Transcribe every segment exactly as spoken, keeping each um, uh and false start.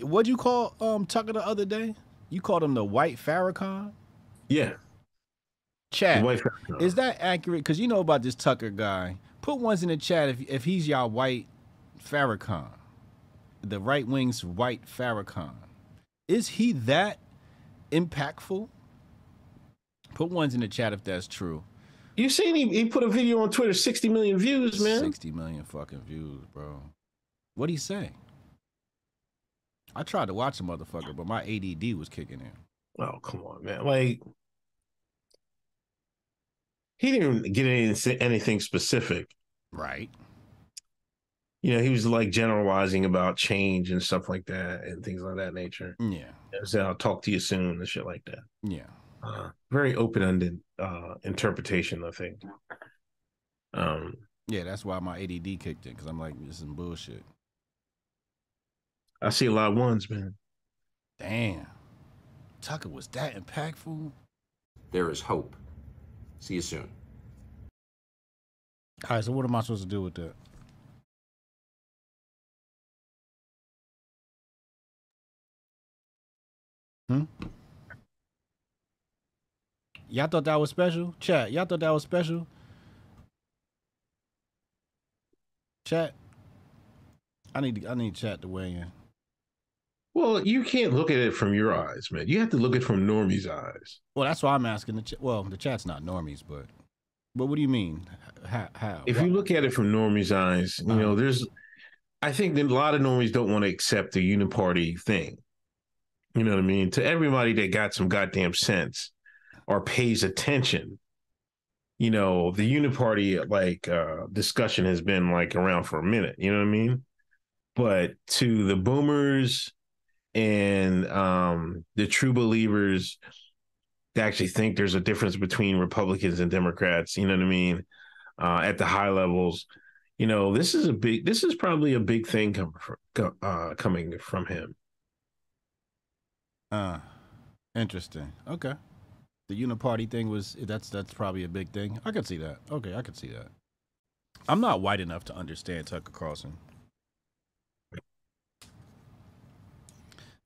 What'd you call um Tucker the other day? You called him the white Farrakhan? Yeah. Chat, Farrakhan. Is that accurate? Because you know about this Tucker guy. Put ones in the chat if, if he's y'all white Farrakhan. The right wing's white Farrakhan. Is he that impactful? Put ones in the chat if that's true. You seen he, he put a video on Twitter, sixty million views, man. sixty million fucking views, bro. What'd he say? I tried to watch the motherfucker, but my A D D was kicking in. Oh, come on, man. Like, he didn't get any, anything specific. Right. You know, he was like generalizing about change and stuff like that and things like that nature. Yeah. So I'll talk to you soon and shit like that. Yeah. Uh, very open-ended uh, interpretation, I think. Um, yeah, that's why my A D D kicked in, because I'm like, this is some bullshit. I see a lot of ones, man. Damn. Tucker was that impactful? There is hope. See you soon. All right, so what am I supposed to do with that? Hmm? Y'all thought that was special? Chat, y'all thought that was special? Chat? I need to, I need chat to weigh in. Well, you can't look at it from your eyes, man. You have to look at it from normies' eyes. Well, that's why I'm asking the chat. Well, the chat's not normies, but but what do you mean? How? how if what? you look at it from normies' eyes, you um, know, there's, I think that a lot of normies don't want to accept the uniparty thing. You know what I mean? To everybody that got some goddamn sense or pays attention, you know, the uniparty like uh, discussion has been like around for a minute. You know what I mean? But to the boomers and um, the true believers that actually think there's a difference between Republicans and Democrats, you know what I mean, uh, at the high levels, you know, this is a big, this is probably a big thing coming from, uh, coming from him. Uh, interesting. Okay. The uniparty thing was, that's, that's probably a big thing. I could see that. Okay. I could see that. I'm not white enough to understand Tucker Carlson.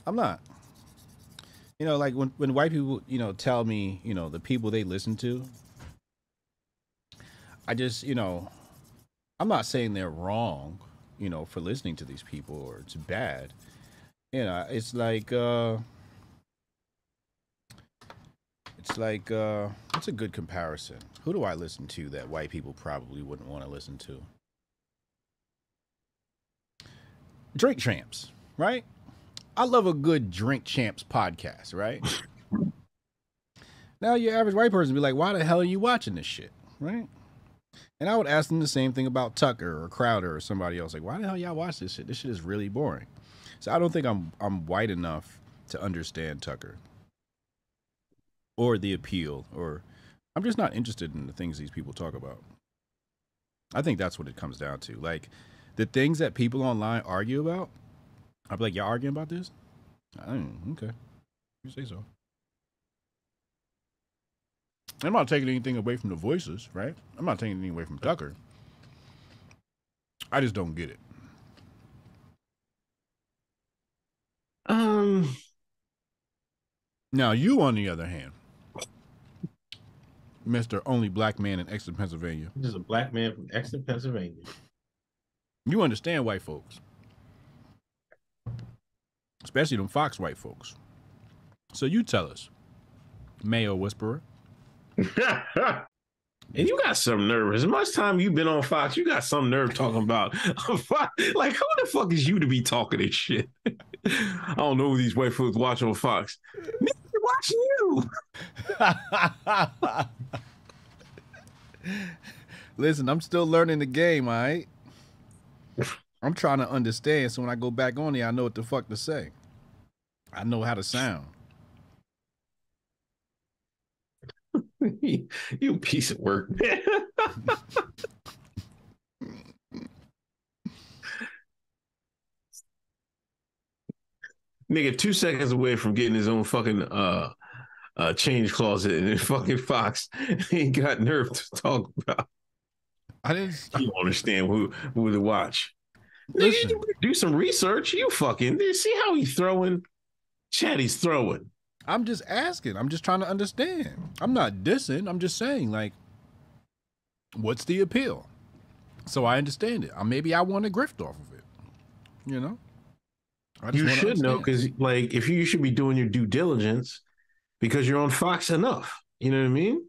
I'm not. You know, like when, when white people, you know, tell me, you know, the people they listen to, I just, you know, I'm not saying they're wrong, you know, for listening to these people or it's bad. You know, it's like, uh, it's like, uh, it's a good comparison. Who do I listen to that white people probably wouldn't want to listen to? Drink Champs, right? I love a good Drink Champs podcast, right? Now your average white person would be like, why the hell are you watching this shit, right? And I would ask them the same thing about Tucker or Crowder or somebody else. Like, why the hell y'all watch this shit? This shit is really boring. So I don't think I'm I'm white enough to understand Tucker or the appeal, or I'm just not interested in the things these people talk about. I think that's what it comes down to. Like the things that people online argue about, I'd be like, y'all arguing about this? I don't, okay. You say so. I'm not taking anything away from the voices, right? I'm not taking anything away from Tucker. I just don't get it. Um. Now, you, on the other hand, Mister Only Black Man in Exton, Pennsylvania. This is a black man from Exton, Pennsylvania. You understand white folks. Especially them Fox white folks. So you tell us, Mayo Whisperer. And you got some nerve. As much time you've been on Fox, you got some nerve talking about Fox. Like, who the fuck is you to be talking this shit? I don't know who these white folks watch on Fox. Nigga, watch you. Listen, I'm still learning the game, all right? I'm trying to understand, so when I go back on there, I know what the fuck to say. I know how to sound. You piece of work, man. Nigga, two seconds away from getting his own fucking uh, uh, change closet, and then fucking Fox ain't got nerve to talk about. I didn't. You don't understand who who to watch. Listen, do some research. You fucking see how he's throwing. Chatty's throwing. I'm just asking. I'm just trying to understand. I'm not dissing. I'm just saying, like, what's the appeal? So I understand it. Maybe I want to grift off of it. You know? I just you should understand. know, because, like, if you, you should be doing your due diligence because you're on Fox enough. You know what I mean?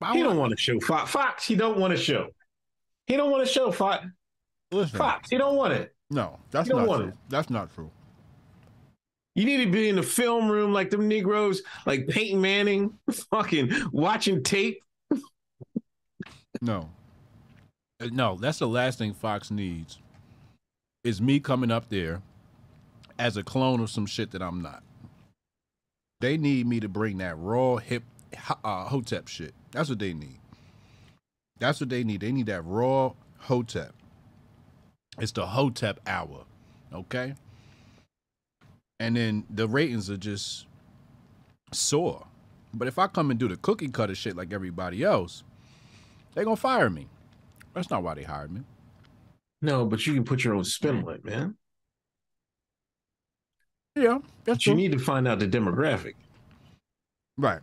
I he wanna... don't want to show Fox. Fox, he don't want to show. He don't want to show Fox. Listen. Fox, he don't want it. No, that's not true. It. That's not true. You need to be in the film room like them Negroes, like Peyton Manning, fucking watching tape. No. No, that's the last thing Fox needs is me coming up there as a clone of some shit that I'm not. They need me to bring that raw hip uh, hotep shit. That's what they need. That's what they need. They need that raw hotep. It's the hotep hour, okay? And then the ratings are just sore. But if I come and do the cookie cutter shit like everybody else, they're going to fire me. That's not why they hired me. No, but you can put your own spin on it, man. Yeah, that's true. You need to find out the demographic. Right.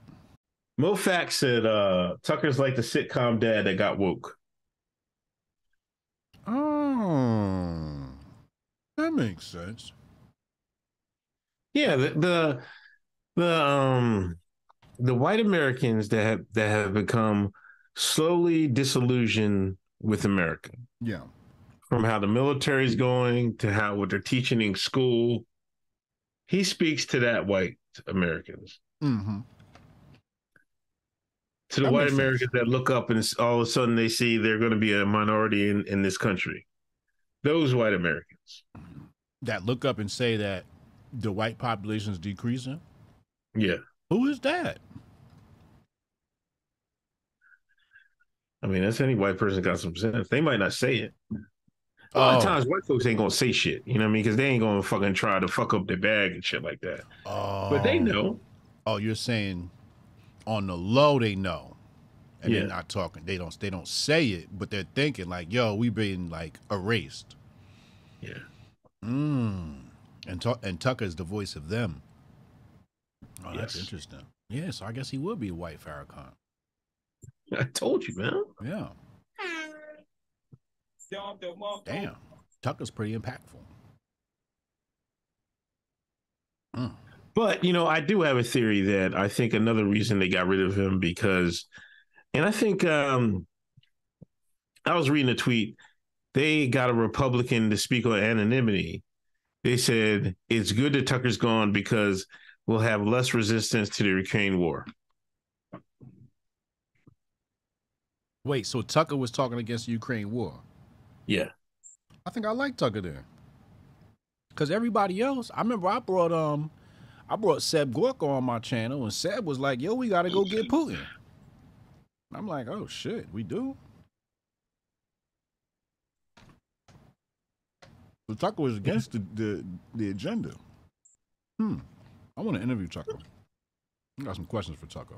MoFax said, uh, Tucker's like the sitcom dad that got woke. Oh, that makes sense. Yeah, the the, the um the white Americans that have that have become slowly disillusioned with America. Yeah, from how the military's going to how what they're teaching in school. He speaks to that white Americans. Mm-hmm. To the that white Americans sense. that look up and all of a sudden they see they're going to be a minority in, in this country. Those white Americans. That look up and say that the white population is decreasing? Yeah. Who is that? I mean, that's any white person got some sense. They might not say it. A lot oh. of times white folks ain't going to say shit, you know what I mean? Because they ain't going to fucking try to fuck up their bag and shit like that. Oh. But they know. Oh, you're saying... on the low, they know, and yeah. they're not talking. They don't. They don't say it, but they're thinking like, "Yo, we've been like erased." Yeah. Mm. And t and Tucker's the voice of them. Oh, yes. That's interesting. Yeah, so I guess he would be a white Farrakhan. I told you, man. Yeah. Damn, Tucker's pretty impactful. Mm. But, you know, I do have a theory that I think another reason they got rid of him because, and I think um, I was reading a tweet. They got a Republican to speak on anonymity. They said, it's good that Tucker's gone because we'll have less resistance to the Ukraine war. Wait, so Tucker was talking against the Ukraine war? Yeah. I think I like Tucker there. Because everybody else, I remember I brought... um. I brought Seb Gorka on my channel, and Seb was like, yo, we got to go get Putin. I'm like, oh, shit, we do? So Tucker was against the, the, the agenda. Hmm. I want to interview Tucker. I got some questions for Tucker.